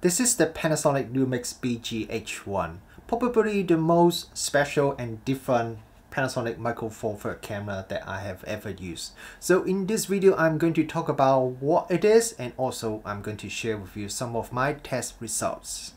This is the Panasonic Lumix BGH1, probably the most special and different Panasonic Micro Four Thirds camera that I have ever used. So in this video, I'm going to talk about what it is, and also I'm going to share with you some of my test results.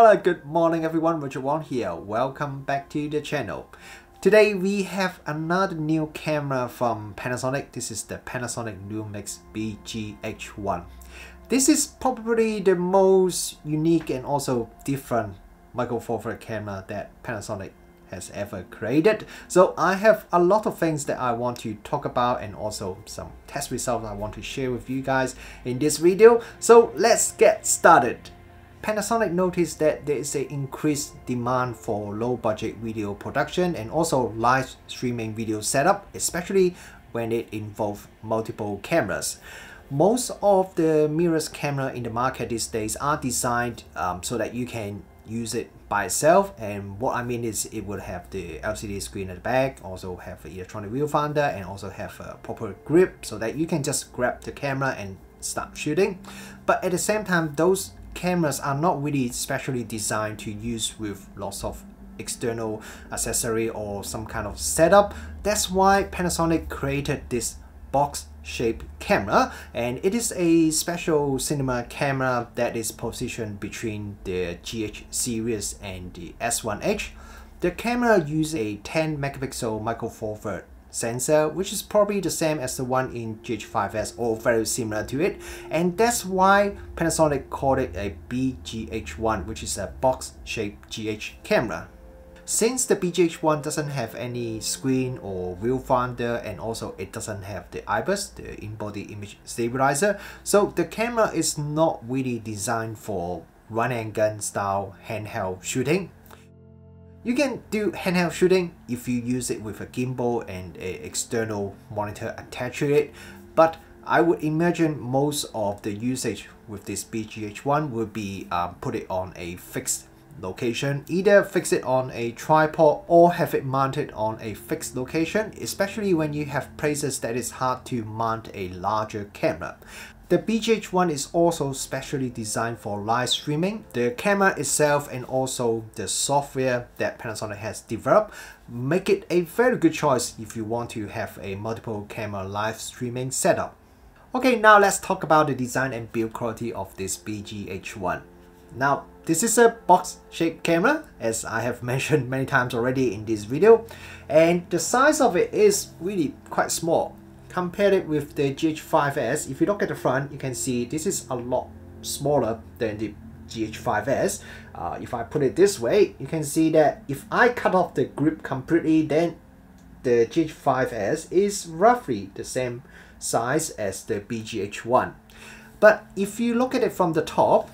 Hello, good morning everyone, Richard Wong here. Welcome back to the channel. Today we have another new camera from Panasonic. This is the Panasonic Lumix BGH1. This is probably the most unique and also different Micro Four Thirds camera that Panasonic has ever created. So I have a lot of things that I want to talk about, and also some test results I want to share with you guys in this video. So let's get started. Panasonic noticed that there is an increased demand for low-budget video production and also live streaming video setup, especially when it involves multiple cameras. Most of the mirrorless camera in the market these days are designed so that you can use it by itself, and what I mean is it will have the LCD screen at the back, also have an electronic viewfinder, and also have a proper grip so that you can just grab the camera and start shooting. But at the same time, those cameras are not really specially designed to use with lots of external accessory or some kind of setup. That's why Panasonic created this box-shaped camera, and it is a special cinema camera that is positioned between the GH series and the S1H. The camera uses a 10 megapixel Micro Four Thirds sensor, which is probably the same as the one in GH5S or very similar to it, and that's why Panasonic called it a BGH1, which is a box-shaped GH camera. Since the BGH1 doesn't have any screen or viewfinder, and also it doesn't have the IBIS, the in-body image stabilizer, so the camera is not really designed for run-and-gun style handheld shooting. You can do handheld shooting if you use it with a gimbal and an external monitor attached to it, but I would imagine most of the usage with this BGH1 would be put it on a fixed location, either fix it on a tripod or have it mounted on a fixed location, especially when you have places that is hard to mount a larger camera. The BGH1 is also specially designed for live streaming. The camera itself and also the software that Panasonic has developed make it a very good choice if you want to have a multiple camera live streaming setup. Okay, now let's talk about the design and build quality of this BGH1. Now, this is a box-shaped camera, as I have mentioned many times already in this video, and the size of it is really quite small. Compare it with the GH5S. If you look at the front, you can see this is a lot smaller than the GH5S. If I put it this way, you can see that if I cut off the grip completely, then the GH5S is roughly the same size as the BGH1. But if you look at it from the top,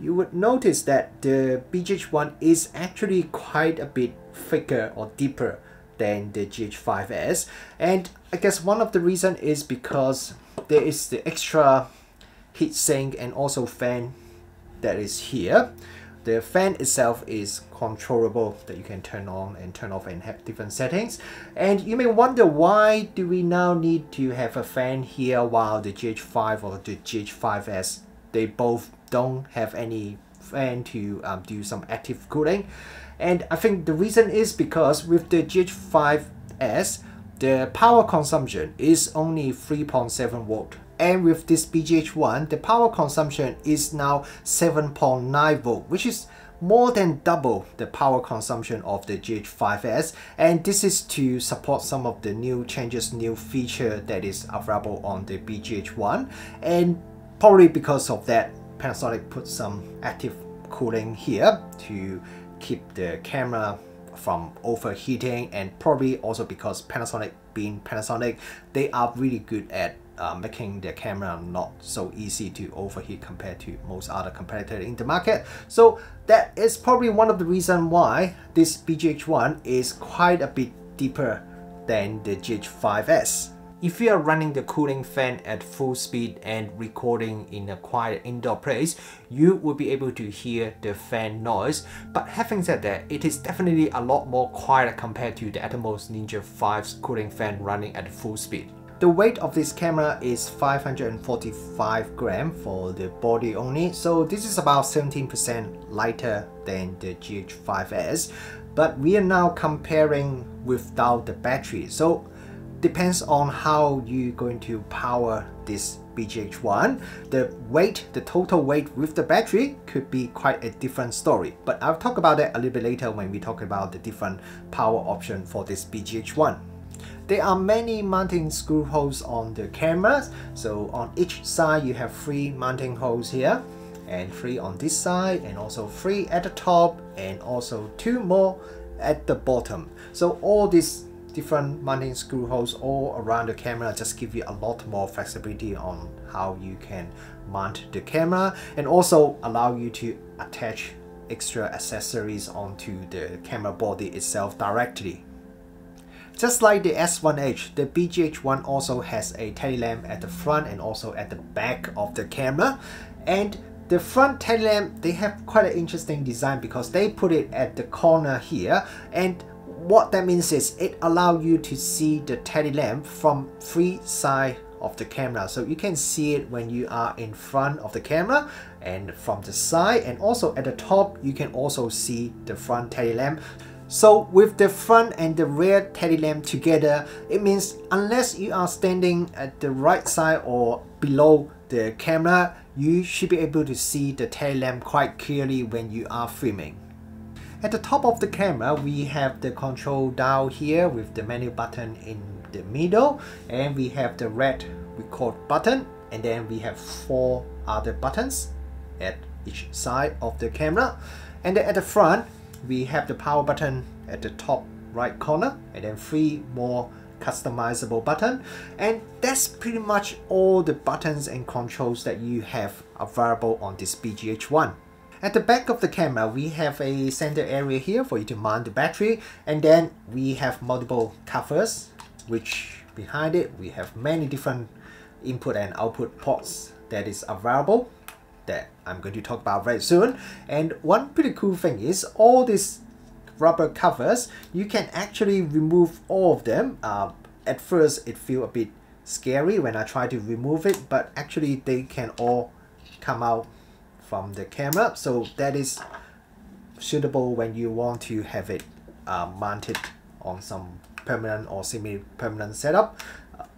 you would notice that the BGH1 is actually quite a bit thicker or deeper than the GH5S, and I guess one of the reason is because there is the extra heatsink and also fan that is here. The fan itself is controllable, that you can turn on and turn off and have different settings. And you may wonder, why do we now need to have a fan here while the GH5 or the GH5S, they both don't have any fan to do some active cooling? And I think the reason is because with the GH5S, the power consumption is only 3.7 watt And with this BGH1, the power consumption is now 7.9 volt, which is more than double the power consumption of the GH5S, and this is to support some of the new changes, new feature that is available on the BGH1, and probably because of that, Panasonic put some active cooling here to keep the camera from overheating, and probably also because Panasonic being Panasonic, they are really good at making the camera not so easy to overheat compared to most other competitors in the market. So that is probably one of the reasons why this BGH1 is quite a bit deeper than the GH5S. If you are running the cooling fan at full speed and recording in a quiet indoor place, you will be able to hear the fan noise. But having said that, it is definitely a lot more quiet compared to the Atomos Ninja 5's cooling fan running at full speed. The weight of this camera is 545 grams for the body only, so this is about 17% lighter than the GH5S. But we are now comparing without the battery, so depends on how you're going to power this BGH1. The weight, the total weight with the battery could be quite a different story, but I'll talk about that a little bit later when we talk about the different power option for this BGH1. There are many mounting screw holes on the cameras, so on each side you have 3 mounting holes here, and 3 on this side, and also 3 at the top, and also 2 more at the bottom. So all these different mounting screw holes all around the camera just give you a lot more flexibility on how you can mount the camera, and also allow you to attach extra accessories onto the camera body itself directly. Just like the S1H, the BGH1 also has a tail lamp at the front and also at the back of the camera. And the front tail lamp, they have quite an interesting design because they put it at the corner here. And what that means is it allows you to see the tail lamp from 3 sides of the camera. So you can see it when you are in front of the camera and from the side, and also at the top, you can also see the front tail lamp. So with the front and the rear tail lamp together, it means unless you are standing at the right side or below the camera, you should be able to see the tail lamp quite clearly when you are filming. At the top of the camera, we have the control dial here with the menu button in the middle, and we have the red record button, and then we have 4 other buttons at each side of the camera. And then at the front, we have the power button at the top right corner, and then 3 more customizable buttons, and that's pretty much all the buttons and controls that you have available on this BGH1. At the back of the camera, we have a center area here for you to mount the battery, and then we have multiple covers, which behind it we have many different input and output ports that is available, that I'm going to talk about very soon. And one pretty cool thing is all these rubber covers, you can actually remove all of them. At first it feels a bit scary when I try to remove it, but actually they can all come out from the camera, so that is suitable when you want to have it mounted on some permanent or semi-permanent setup,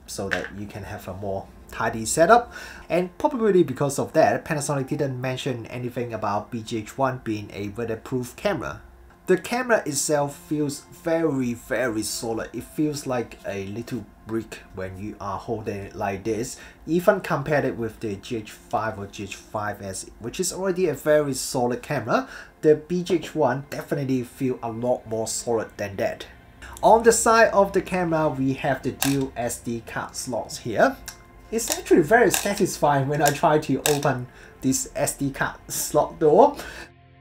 so that you can have a more tidy setup. And probably because of that, Panasonic didn't mention anything about BGH1 being a weatherproof camera. The camera itself feels very solid. It feels like a little brick when you are holding it like this. Even compared it with the GH5 or GH5S, which is already a very solid camera, the BGH1 definitely feels a lot more solid than that. On the side of the camera, we have the dual SD card slots here. It's actually very satisfying when I try to open this SD card slot door.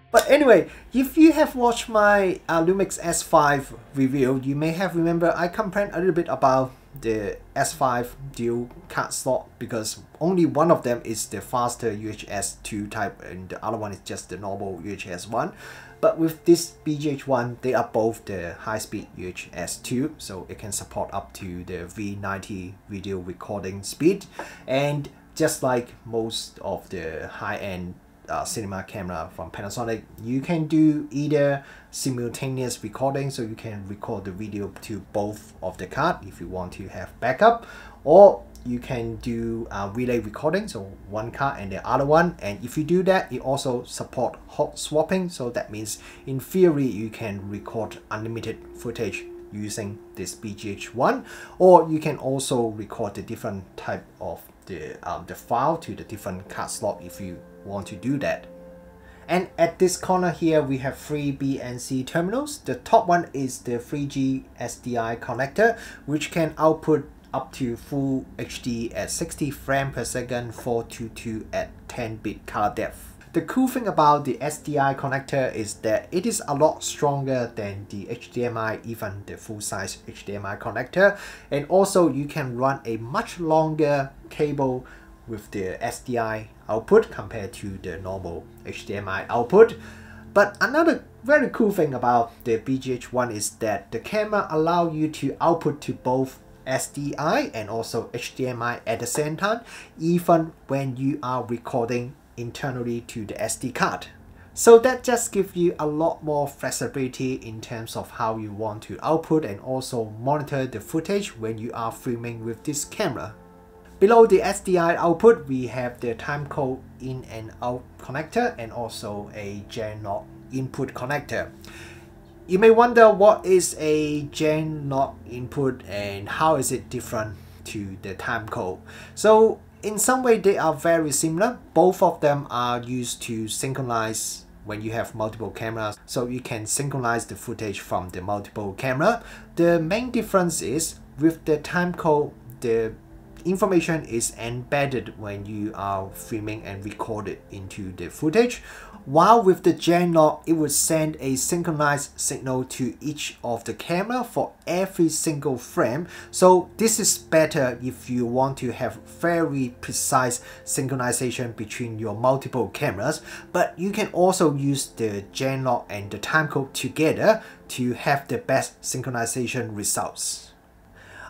But anyway, if you have watched my Lumix S5 review, you may have remembered I complained a little bit about the S5 dual card slot because only one of them is the faster UHS-2 type and the other one is just the normal UHS-1. But with this BGH1, they are both the high-speed UHS-2, so it can support up to the V90 video recording speed. And just like most of the high-end cinema camera from Panasonic, you can do either simultaneous recording, so you can record the video to both of the card if you want to have backup, or you can do relay recording, so one card and the other one. And if you do that, it also support hot swapping. So that means in theory, you can record unlimited footage using this BGH1, or you can also record the different type of the file to the different card slot if you want to do that. And at this corner here, we have three BNC terminals. The top one is the 3G SDI connector, which can output up to full HD at 60 frames per second, 422 at 10-bit color depth. The cool thing about the SDI connector is that it is a lot stronger than the HDMI, even the full-size HDMI connector. And also you can run a much longer cable with the SDI output compared to the normal HDMI output. But another very cool thing about the BGH1 is that the camera allows you to output to both SDI and also HDMI at the same time, even when you are recording internally to the SD card. So that just gives you a lot more flexibility in terms of how you want to output and also monitor the footage when you are filming with this camera. Below the SDI output, we have the timecode in and out connector and also a Genlock input connector. You may wonder what is a Genlock input and how is it different to the timecode. So in some way they are very similar. Both of them are used to synchronize when you have multiple cameras, so you can synchronize the footage from the multiple camera. The main difference is with the timecode, the information is embedded when you are filming and record it into the footage, while with the Genlock, it would send a synchronized signal to each of the camera for every single frame. So this is better if you want to have very precise synchronization between your multiple cameras, but you can also use the Genlock and the timecode together to have the best synchronization results.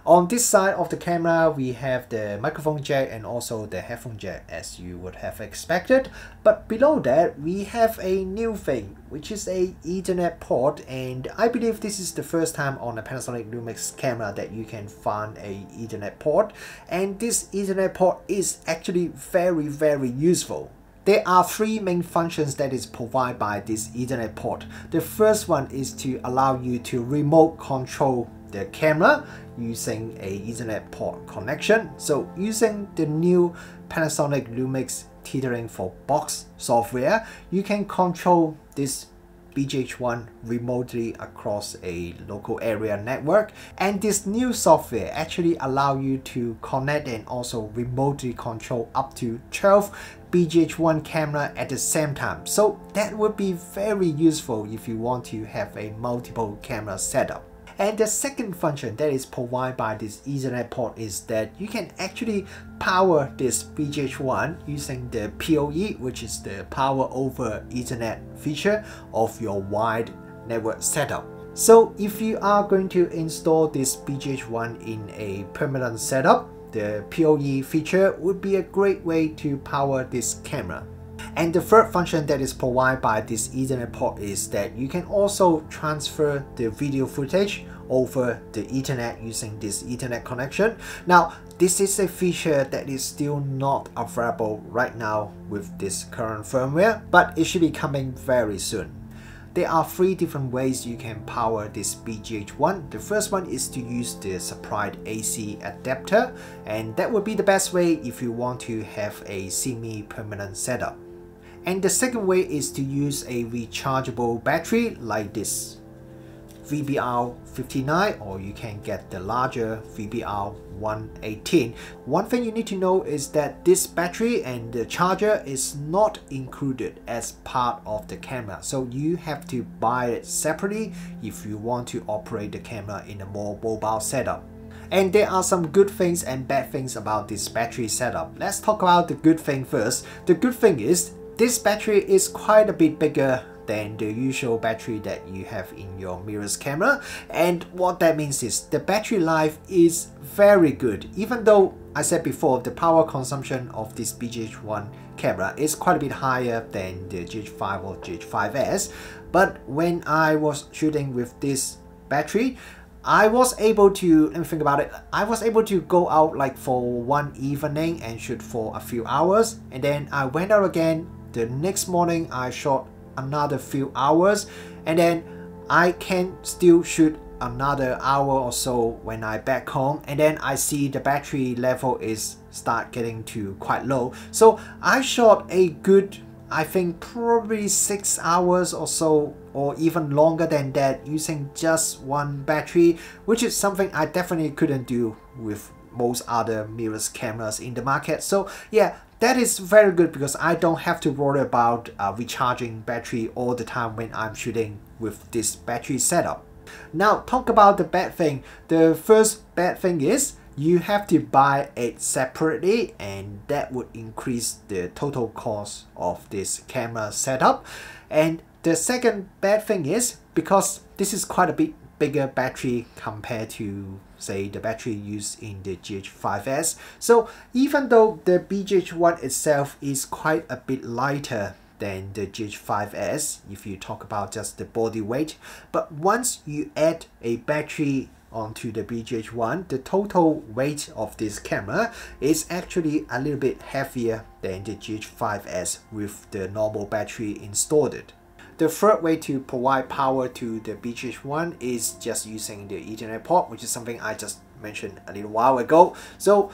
On this side of the camera, we have the microphone jack and also the headphone jack, as you would have expected. But below that, we have a new thing, which is a Ethernet port, and I believe this is the first time on a Panasonic Lumix camera that you can find a Ethernet port. And this Ethernet port is actually very, very useful. There are three main functions that is provided by this Ethernet port. The first one is to allow you to remote control the camera using a Ethernet port connection. So using the new Panasonic Lumix Tethering for box software, you can control this BGH1 remotely across a local area network, and this new software actually allows you to connect and also remotely control up to 12 BGH1 camera at the same time. So that would be very useful if you want to have a multiple camera setup. And the second function that is provided by this Ethernet port is that you can actually power this BGH1 using the PoE, which is the Power over Ethernet feature of your wide network setup. So if you are going to install this BGH1 in a permanent setup, the PoE feature would be a great way to power this camera. And the third function that is provided by this Ethernet port is that you can also transfer the video footage over the Ethernet using this Ethernet connection. Now, this is a feature that is still not available right now with this current firmware, but it should be coming very soon. There are three different ways you can power this BGH1. The first one is to use the supplied AC adapter, and that would be the best way if you want to have a semi-permanent setup. And the second way is to use a rechargeable battery like this VBR 59, or you can get the larger VBR 118. One thing you need to know is that this battery and the charger is not included as part of the camera, so you have to buy it separately if you want to operate the camera in a more mobile setup. And there are some good things and bad things about this battery setup. Let's talk about the good thing first. The good thing is this battery is quite a bit bigger than the usual battery that you have in your mirrorless camera, and what that means is the battery life is very good. Even though I said before the power consumption of this BGH1 camera is quite a bit higher than the GH5 or GH5S, but when I was shooting with this battery, I was able to, let me think about it, I was able to go out like for one evening and shoot for a few hours, and then I went out again. The next morning I shot another few hours, and then I can still shoot another hour or so when I back home, and then I see the battery level is start getting to quite low. So I shot a good, I think probably 6 hours or so, or even longer than that, using just one battery, which is something I definitely couldn't do with most other mirrorless cameras in the market. So yeah, that is very good because I don't have to worry about recharging battery all the time when I'm shooting with this battery setup. Now talk about the bad thing. The first bad thing is you have to buy it separately, and that would increase the total cost of this camera setup. And the second bad thing is because this is quite a bit bigger battery compared to say the battery used in the GH5S. So even though the BGH1 itself is quite a bit lighter than the GH5S if you talk about just the body weight, but once you add a battery onto the BGH1, the total weight of this camera is actually a little bit heavier than the GH5S with the normal battery installed. The third way to provide power to the BGH1 is just using the Ethernet port, which is something I just mentioned a little while ago. So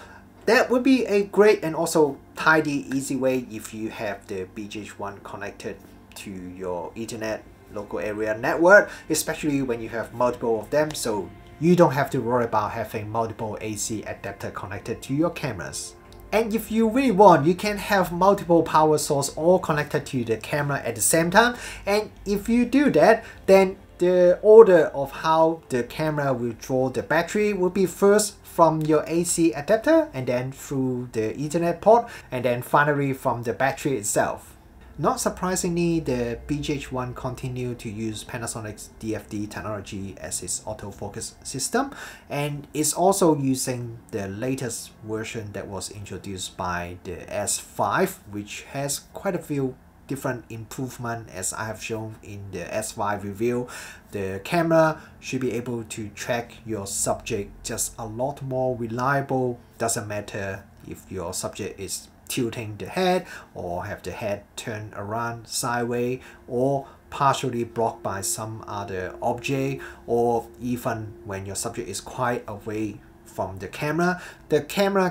that would be a great and also tidy, easy way if you have the BGH1 connected to your Ethernet local area network, especially when you have multiple of them, so you don't have to worry about having multiple AC adapter connected to your cameras. And if you really want, you can have multiple power source all connected to the camera at the same time. And if you do that, then the order of how the camera will draw the battery will be first from your AC adapter, and then through the Ethernet port, and then finally from the battery itself. Not surprisingly, the BGH1 continued to use Panasonic's DFD technology as its autofocus system, and is also using the latest version that was introduced by the S5, which has quite a few different improvement. As I have shown in the S5 review, the camera should be able to track your subject just a lot more reliable. Doesn't matter if your subject is tilting the head, or have the head turn around sideways, or partially blocked by some other object, or even when your subject is quite away from the camera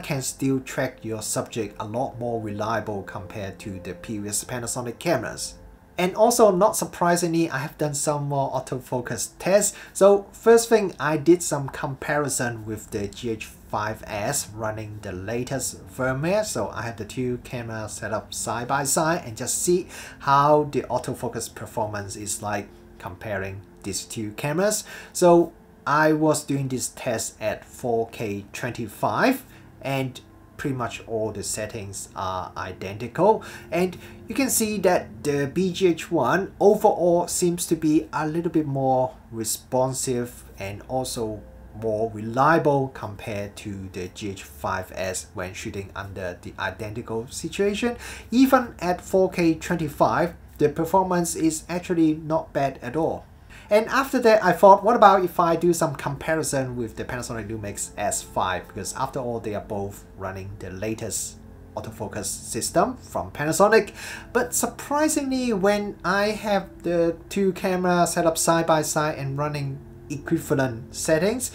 can still track your subject a lot more reliable compared to the previous Panasonic cameras. And also, not surprisingly, I have done some more autofocus tests. So first thing, I did some comparison with the GH5S running the latest firmware. So I have the two cameras set up side by side and just see how the autofocus performance is like comparing these two cameras. So I was doing this test at 4K 25, and pretty much all the settings are identical, and you can see that the BGH1 overall seems to be a little bit more responsive and also more reliable compared to the GH5S when shooting under the identical situation. Even at 4K 25, the performance is actually not bad at all. And after that, I thought, what about if I do some comparison with the Panasonic Lumix S5? Because after all, they are both running the latest autofocus system from Panasonic. But surprisingly, when I have the two cameras set up side by side and running equivalent settings,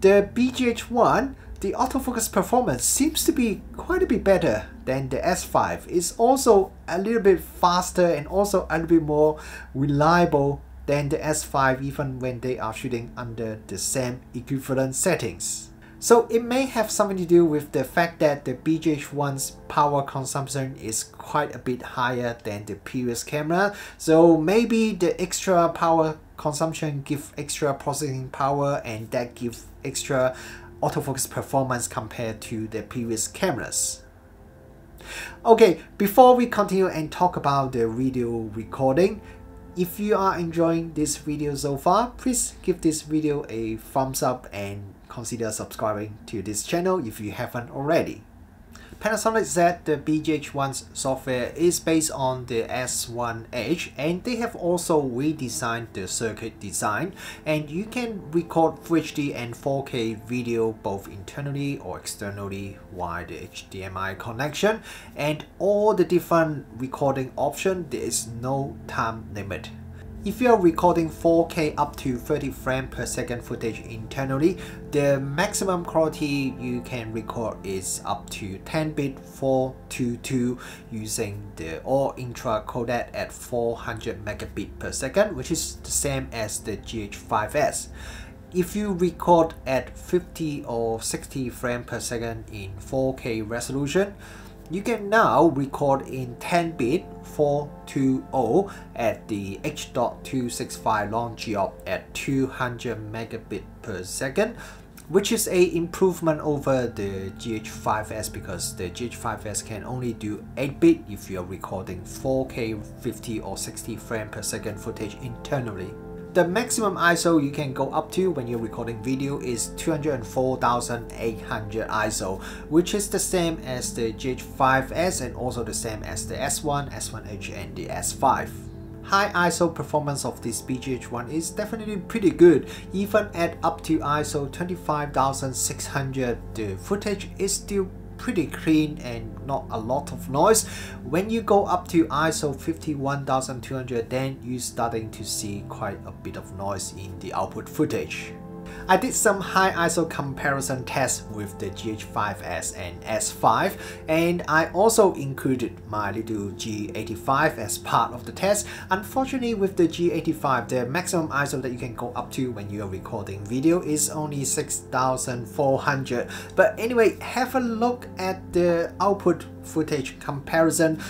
the BGH1, the autofocus performance seems to be quite a bit better than the S5. It's also a little bit faster and also a little bit more reliable than the S5, even when they are shooting under the same equivalent settings. So it may have something to do with the fact that the BGH1's power consumption is quite a bit higher than the previous camera, so maybe the extra power consumption gives extra processing power, and that gives extra autofocus performance compared to the previous cameras. Okay, before we continue and talk about the video recording, if you are enjoying this video so far, please give this video a thumbs up and consider subscribing to this channel if you haven't already. Panasonic said the BGH1's software is based on the S1H, and they have also redesigned the circuit design, and you can record Full HD and 4K video both internally or externally via the HDMI connection, and all the different recording options, there is no time limit. If you are recording 4K up to 30 frames per second footage internally, the maximum quality you can record is up to 10-bit 422 using the all-intra codec at 400 megabit per second, which is the same as the GH5S. If you record at 50 or 60 frames per second in 4K resolution, you can now record in 10-bit 420 at the H.265 long geop at 200 megabit per second, which is a improvement over the GH5S, because the GH5S can only do 8-bit if you are recording 4K 50 or 60 frames per second footage internally. The maximum ISO you can go up to when you're recording video is 204,800 ISO, which is the same as the GH5S and also the same as the S1, S1H and the S5. High ISO performance of this BGH1 is definitely pretty good. Even at up to ISO 25,600, the footage is still pretty clean and not a lot of noise. When you go up to ISO 51,200, then you're starting to see quite a bit of noise in the output footage. I did some high ISO comparison tests with the GH5S and S5, and I also included my little G85 as part of the test. Unfortunately, with the G85, the maximum ISO that you can go up to when you are recording video is only 6,400. But anyway, have a look at the output footage comparison.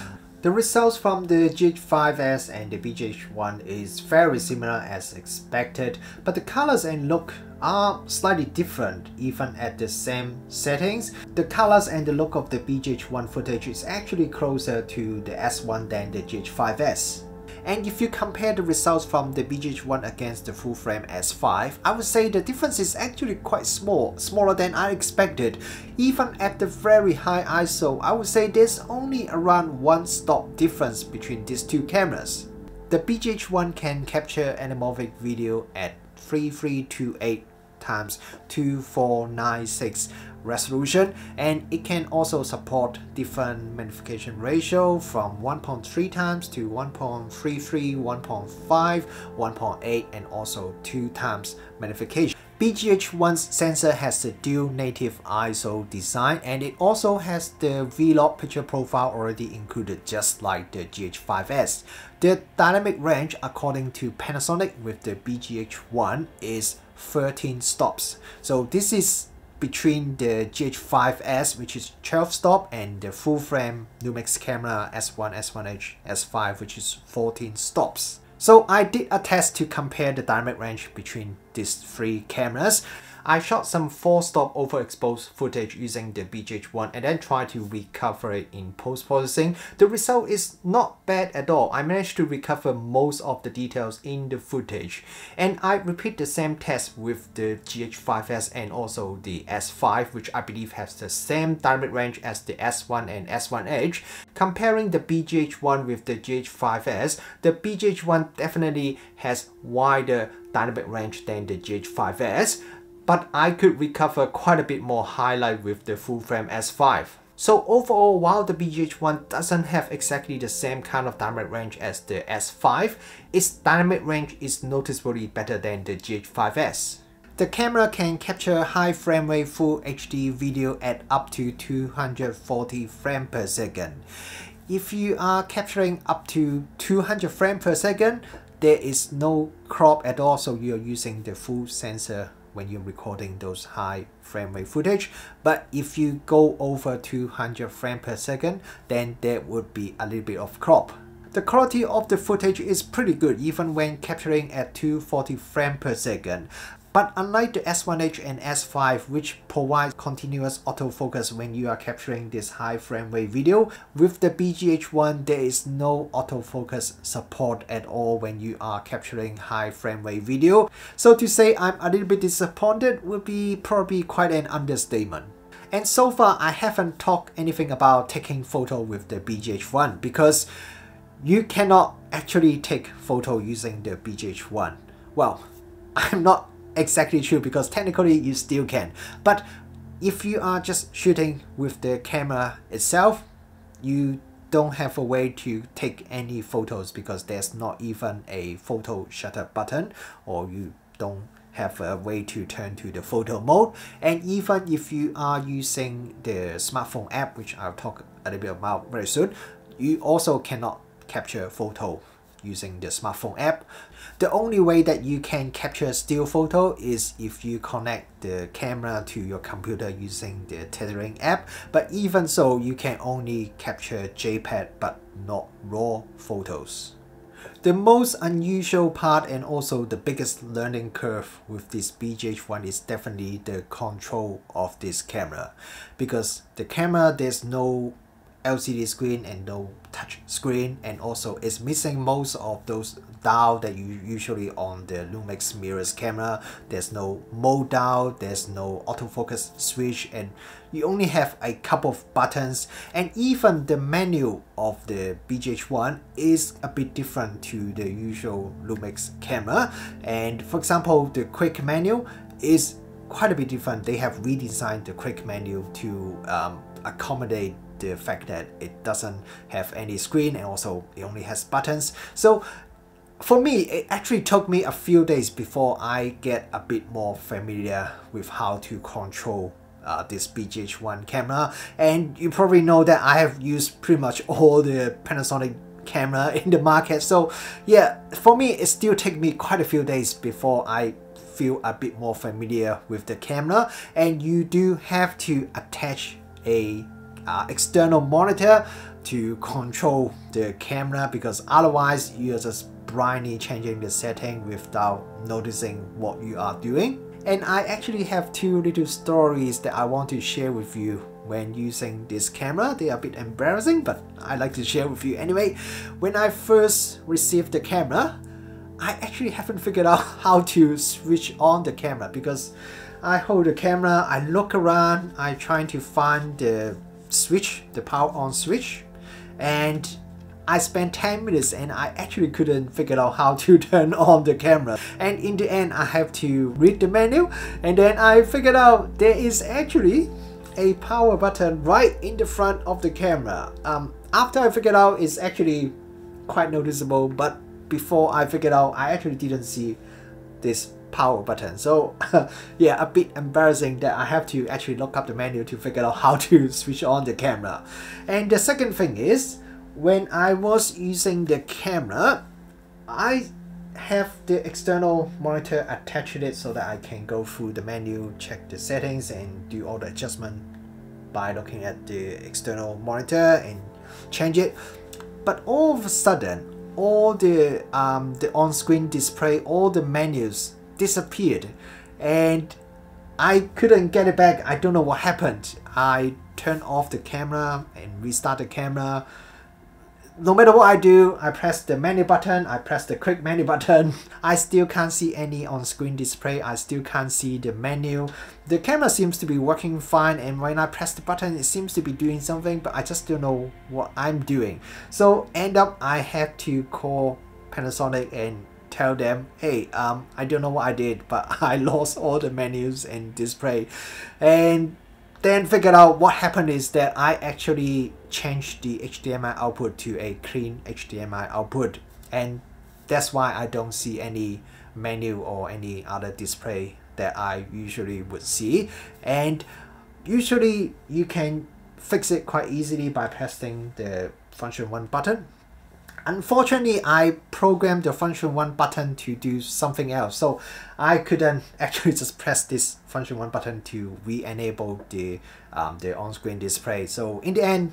The results from the GH5S and the BGH1 is very similar as expected, but the colors and look are slightly different even at the same settings. The colors and the look of the BGH1 footage is actually closer to the S1 than the GH5S. And if you compare the results from the BGH1 against the full-frame S5, I would say the difference is actually quite small, smaller than I expected. Even at the very high ISO, I would say there's only around one stop difference between these two cameras. The BGH1 can capture anamorphic video at 3328x2496 resolution, and it can also support different magnification ratio from 1.3x to 1.33, 1.5, 1.8 and also 2x magnification. BGH1's sensor has the dual native ISO design, and it also has the vlog picture profile already included, just like the GH5S. The dynamic range according to Panasonic with the BGH1 is 13 stops. So this is between the GH5S, which is 12 stop, and the full frame Lumix camera S1, S1H, S5, which is 14 stops. So I did a test to compare the dynamic range between these three cameras. I shot some 4-stop overexposed footage using the BGH1 and then tried to recover it in post-processing. The result is not bad at all. I managed to recover most of the details in the footage. And I repeat the same test with the GH5S and also the S5, which I believe has the same dynamic range as the S1 and S1H. Comparing the BGH1 with the GH5S, the BGH1 definitely has wider dynamic range than the GH5S, but I could recover quite a bit more highlight with the full-frame S5. So overall, while the BGH1 doesn't have exactly the same kind of dynamic range as the S5, its dynamic range is noticeably better than the GH5S. The camera can capture high frame rate full HD video at up to 240 frames per second. If you are capturing up to 200 frames per second, there is no crop at all, so you're using the full sensor when you're recording those high frame rate footage. But if you go over 200 frames per second, then there would be a little bit of crop. The quality of the footage is pretty good even when capturing at 240 frames per second. But unlike the S1H and S5, which provide continuous autofocus when you are capturing this high frame rate video, with the BGH1 there is no autofocus support at all when you are capturing high frame rate video. So to say I'm a little bit disappointed would be probably quite an understatement. And so far, I haven't talked anything about taking photo with the BGH1 because you cannot actually take photo using the BGH1. Well, I'm not exactly sure because technically you still can. But if you are just shooting with the camera itself, you don't have a way to take any photos because there's not even a photo shutter button, or you don't have a way to turn to the photo mode. And even if you are using the smartphone app, which I'll talk a little bit about very soon, you also cannot capture photo using the smartphone app. The only way that you can capture still photo is if you connect the camera to your computer using the tethering app, but even so you can only capture JPEG but not raw photos. The most unusual part and also the biggest learning curve with this BGH1 is definitely the control of this camera, because the camera, there's no LCD screen and no touch screen, and also it's missing most of those dial that you usually on the Lumix mirrorless camera. There's no mode dial, there's no autofocus switch, and you only have a couple of buttons. And even the menu of the BGH1 is a bit different to the usual Lumix camera. And for example, the quick menu is quite a bit different. They have redesigned the quick menu to accommodate the fact that it doesn't have any screen and also it only has buttons. So for me, it actually took me a few days before I get a bit more familiar with how to control this BGH1 camera. And you probably know that I have used pretty much all the Panasonic camera in the market, so yeah, for me it still took me quite a few days before I feel a bit more familiar with the camera. And you do have to attach a external monitor to control the camera, because otherwise you're just blindly changing the setting without noticing what you are doing. And I actually have two little stories that I want to share with you when using this camera. They are a bit embarrassing, but I like to share with you anyway. When I first received the camera, I actually haven't figured out how to switch on the camera, because I hold the camera, I look around, I trying to find the switch, the power on switch, and I spent 10 minutes and I actually couldn't figure out how to turn on the camera. And in the end, I have to read the menu, and then I figured out there is actually a power button right in the front of the camera. After I figured out, it's actually quite noticeable, but before I figured out, I actually didn't see this power button. So yeah, a bit embarrassing that I have to actually look up the menu to figure out how to switch on the camera. And the second thing is, when I was using the camera, I have the external monitor attached to it so that I can go through the menu, check the settings, and do all the adjustment by looking at the external monitor and change it. But all of a sudden, all the on-screen display, all the menus disappeared, and I couldn't get it back. I don't know what happened. I turned off the camera and restart the camera. No matter what I do, I press the menu button, I press the quick menu button, I still can't see any on-screen display, I still can't see the menu. The camera seems to be working fine, and when I press the button it seems to be doing something, but I just don't know what I'm doing. So end up I had to call Panasonic and tell them, hey, I don't know what I did, but I lost all the menus and display. And then figured out what happened is that I actually changed the HDMI output to a clean HDMI output, and that's why I don't see any menu or any other display that I usually would see. And usually you can fix it quite easily by pressing the function 1 button. Unfortunately, I programmed the function 1 button to do something else, so I couldn't actually just press this function 1 button to re-enable the on-screen display. So in the end,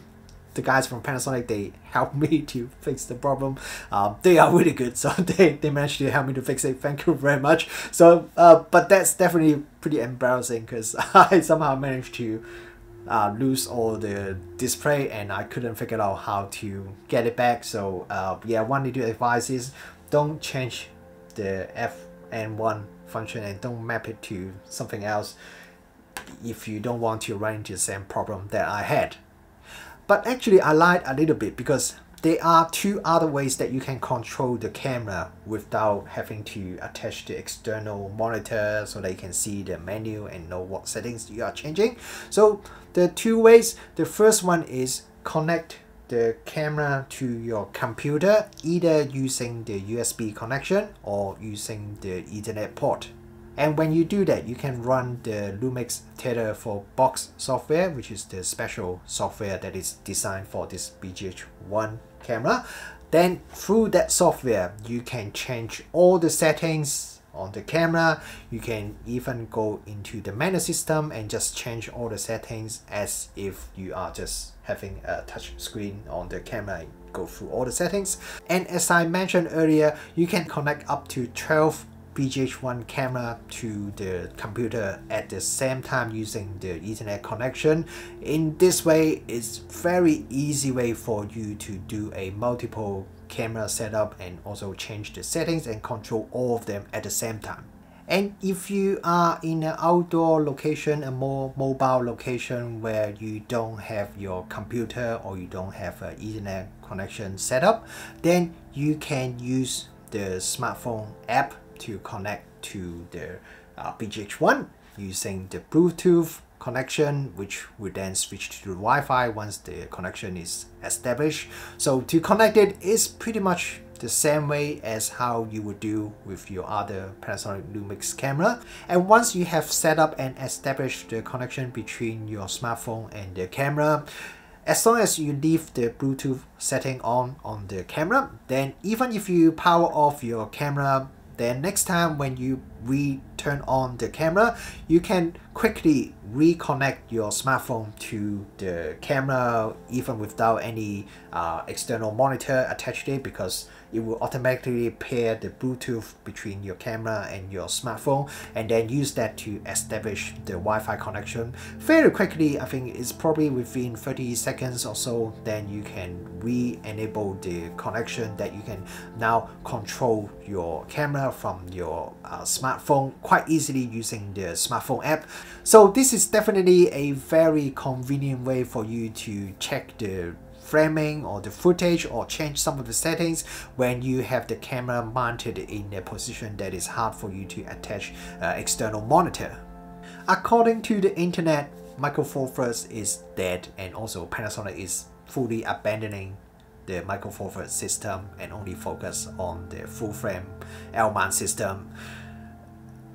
the guys from Panasonic, they helped me to fix the problem. They are really good, so they managed to help me to fix it. Thank you very much. So, but that's definitely pretty embarrassing because I somehow managed to lose all the display and I couldn't figure out how to get it back. So yeah, one little advice is don't change the FN1 function and don't map it to something else. if you don't want to run into the same problem that I had. But actually I lied a little bit, because there are two other ways that you can control the camera without having to attach the external monitor so that you can see the menu and know what settings you are changing. So the two ways, the first one is connect the camera to your computer either using the USB connection or using the Ethernet port. And when you do that, you can run the Lumix Tethering for box software, which is the special software that is designed for this BGH1 camera. Then through that software, you can change all the settings on the camera. You can even go into the menu system and just change all the settings as if you are just having a touch screen on the camera. Go through all the settings. And as I mentioned earlier, you can connect up to 12 BGH1 camera to the computer at the same time using the Ethernet connection. In this way, it's very easy way for you to do a multiple camera setup and also change the settings and control all of them at the same time. And if you are in an outdoor location, a more mobile location where you don't have your computer or you don't have an Ethernet connection set up, then you can use the smartphone app to connect to the BGH1 using the Bluetooth connection, which would then switch to the Wi-Fi once the connection is established. So to connect it is pretty much the same way as how you would do with your other Panasonic Lumix camera. And once you have set up and established the connection between your smartphone and the camera, as long as you leave the Bluetooth setting on the camera, then even if you power off your camera, then next time when you re-turn on the camera, you can quickly reconnect your smartphone to the camera even without any external monitor attached to it, because it will automatically pair the Bluetooth between your camera and your smartphone and then use that to establish the Wi-Fi connection very quickly. I think it's probably within 30 seconds or so. Then you can re-enable the connection that you can now control your camera from your smartphone quite easily using the smartphone app. So this is definitely a very convenient way for you to check the framing or the footage or change some of the settings when you have the camera mounted in a position that is hard for you to attach external monitor. According to the internet, Micro Four Thirds is dead, and also Panasonic is fully abandoning the Micro Four Thirds system and only focus on the full frame L-mount system.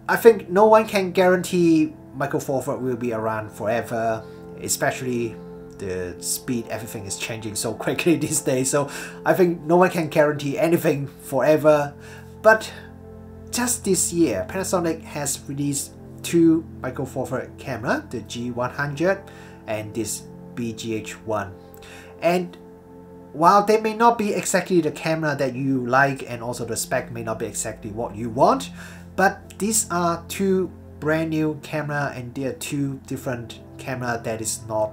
I think no one can guarantee Micro Four Thirds will be around forever, especially the speed everything is changing so quickly these days. So I think no one can guarantee anything forever. But just this year, Panasonic has released two Micro Four Thirds camera, the G100 and this BGH1. And while they may not be exactly the camera that you like, and also the spec may not be exactly what you want, but these are two brand new camera, and they are two different camera that is not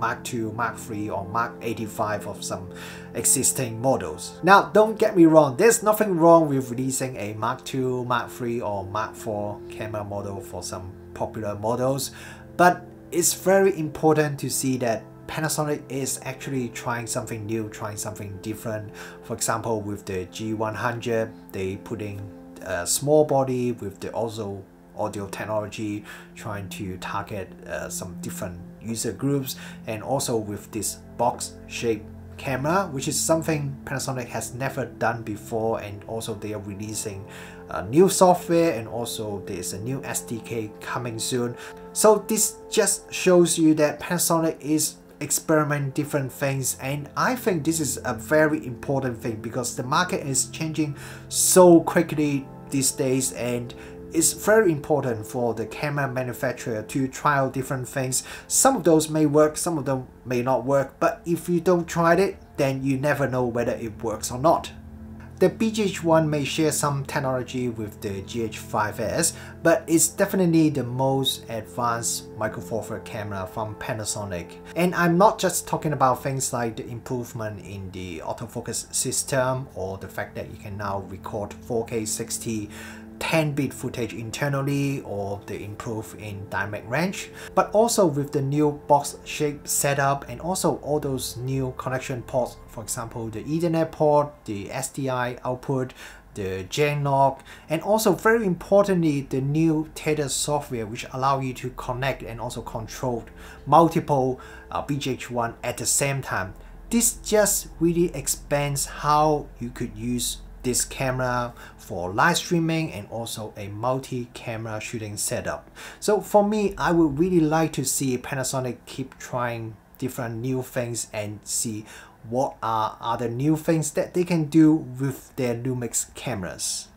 Mark II, Mark III or Mark 85 of some existing models. Now don't get me wrong, there's nothing wrong with releasing a Mark II, Mark III or Mark IV camera model for some popular models, but it's very important to see that Panasonic is actually trying something new, trying something different. For example, with the G100, they put in a small body with the also audio technology, trying to target some different user groups, and also with this box shaped camera, which is something Panasonic has never done before. And also they are releasing new software, and also there's a new SDK coming soon. So this just shows you that Panasonic is experiment different things, and I think this is a very important thing because the market is changing so quickly these days, and it's very important for the camera manufacturer to try out different things. Some of those may work, some of them may not work, but if you don't try it, then you never know whether it works or not. The BGH1 may share some technology with the GH5S, but it's definitely the most advanced Micro Four Thirds camera from Panasonic. And I'm not just talking about things like the improvement in the autofocus system or the fact that you can now record 4K 60 10-bit footage internally, or they improve in dynamic range. But also with the new box shape setup and also all those new connection ports, for example the Ethernet port, the SDI output, the Genlock, and also very importantly the new Tether software, which allow you to connect and also control multiple BGH1 at the same time. This just really expands how you could use this camera for live streaming and also a multi-camera shooting setup. So for me, I would really like to see Panasonic keep trying different new things and see what are other new things that they can do with their Lumix cameras.